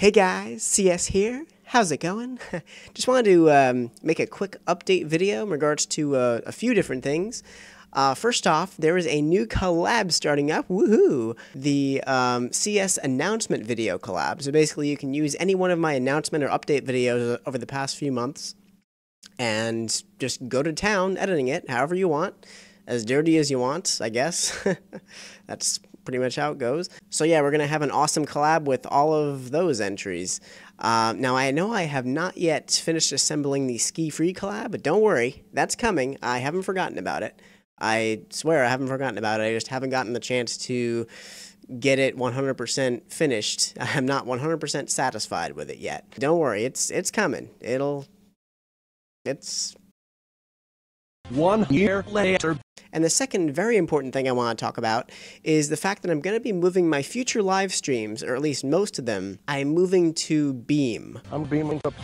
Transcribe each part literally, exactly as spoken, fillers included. Hey guys, C S here. How's it going? Just wanted to um, make a quick update video in regards to uh, a few different things. Uh, first off, there is a new collab starting up, woohoo! The um, C S announcement video collab. So basically you can use any one of my announcement or update videos over the past few months and just go to town editing it however you want, as dirty as you want, I guess. That's pretty much how it goes. So yeah, we're gonna have an awesome collab with all of those entries. Um, now I know I have not yet finished assembling the Ski-Free collab, but don't worry, that's coming. I haven't forgotten about it. I swear I haven't forgotten about it. I just haven't gotten the chance to get it one hundred percent finished. I'm not one hundred percent satisfied with it yet. Don't worry, it's it's coming. It'll. It's. One year later. And the second very important thing I want to talk about is the fact that I'm going to be moving my future live streams, or at least most of them, I'm moving to Beam. I'm beaming up.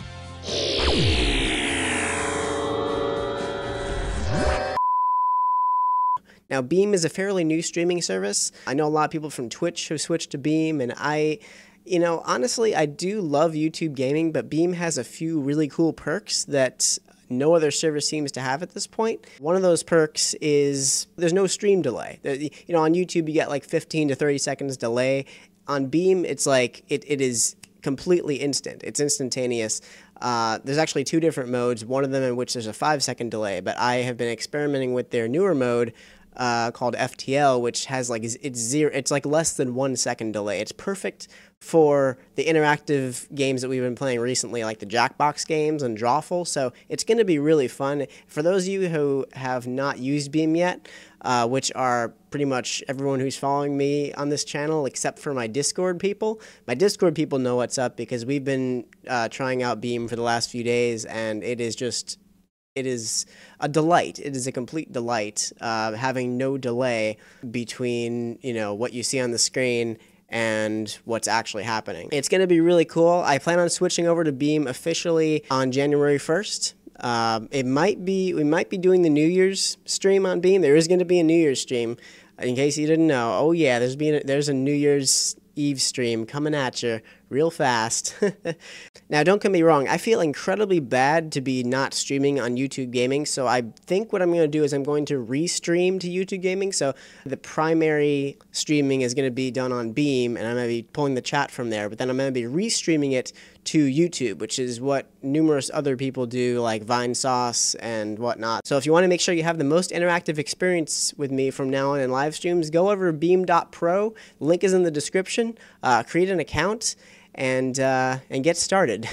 Now, Beam is a fairly new streaming service. I know a lot of people from Twitch who switched to Beam, and I... You know, honestly, I do love YouTube Gaming, but Beam has a few really cool perks that no other service seems to have at this point. One of those perks is there's no stream delay. You know, on YouTube, you get like fifteen to thirty seconds delay. On Beam, it's like it, it is completely instant. It's instantaneous. Uh, there's actually two different modes, one of them in which there's a five second delay, but I have been experimenting with their newer mode, Uh, called F T L, which has like it's zero, it's like less than one second delay. It's perfect for the interactive games that we've been playing recently, like the Jackbox games and Drawful. So it's going to be really fun for those of you who have not used Beam yet, uh, which are pretty much everyone who's following me on this channel, except for my Discord people. My Discord people know what's up because we've been uh, trying out Beam for the last few days, and it is just. It is a delight. It is a complete delight uh, having no delay between, you know, what you see on the screen and what's actually happening. It's going to be really cool. I plan on switching over to Beam officially on January first. Um, it might be, we might be doing the New Year's stream on Beam. There is going to be a New Year's stream, in case you didn't know. Oh yeah, there's been a, there's a New Year's Eve stream coming at you real fast. Now, don't get me wrong, I feel incredibly bad to be not streaming on YouTube Gaming, so I think what I'm going to do is I'm going to restream to YouTube Gaming, so the primary streaming is going to be done on Beam, and I'm going to be pulling the chat from there, but then I'm going to be restreaming it to YouTube, which is what numerous other people do, like Vine Sauce and whatnot. So if you want to make sure you have the most interactive experience with me from now on in live streams, go over to beam dot pro, link is in the description, uh, create an account, and uh, and get started.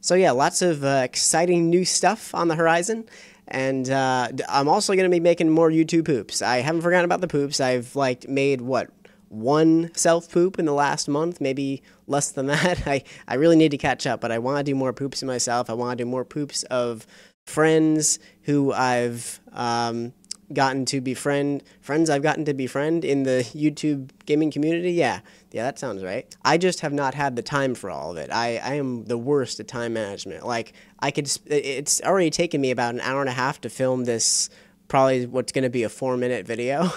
So yeah, lots of uh, exciting new stuff on the horizon, and uh, I'm also going to be making more YouTube poops. I haven't forgotten about the poops. I've like made what one self poop in the last month, maybe less than that. I I really need to catch up, but I want to do more poops of myself. I want to do more poops of friends who I've. Um, gotten to befriend, friends I've gotten to befriend in the YouTube gaming community, yeah, yeah, that sounds right. I just have not had the time for all of it. I, I am the worst at time management. Like, I could, it's already taken me about an hour and a half to film this, probably what's going to be a four minute video,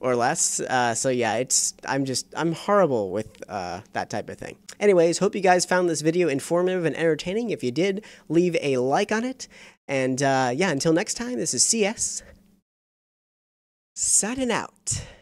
or less, uh, so yeah, it's, I'm just, I'm horrible with uh, that type of thing. Anyways, hope you guys found this video informative and entertaining. If you did, leave a like on it, and uh, yeah, until next time, this is C S. Signing out.